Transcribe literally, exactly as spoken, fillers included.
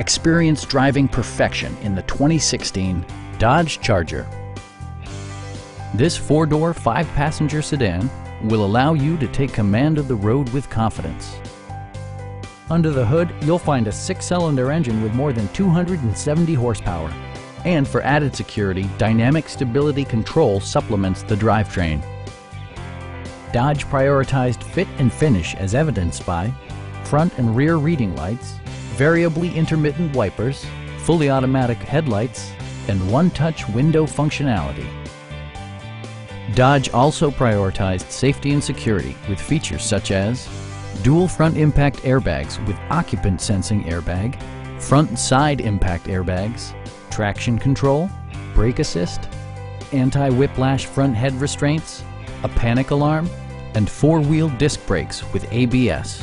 Experience driving perfection in the twenty sixteen Dodge Charger. This four-door, five-passenger sedan will allow you to take command of the road with confidence. Under the hood, you'll find a six-cylinder engine with more than two hundred seventy horsepower. And for added security, dynamic stability control supplements the drivetrain. Dodge prioritized fit and finish as evidenced by front and rear reading lights, variably intermittent wipers, fully automatic headlights, and one-touch window functionality. Dodge also prioritized safety and security with features such as dual front impact airbags with occupant sensing airbag, front and side impact airbags, traction control, brake assist, anti-whiplash front head restraints, a panic alarm, and four-wheel disc brakes with A B S.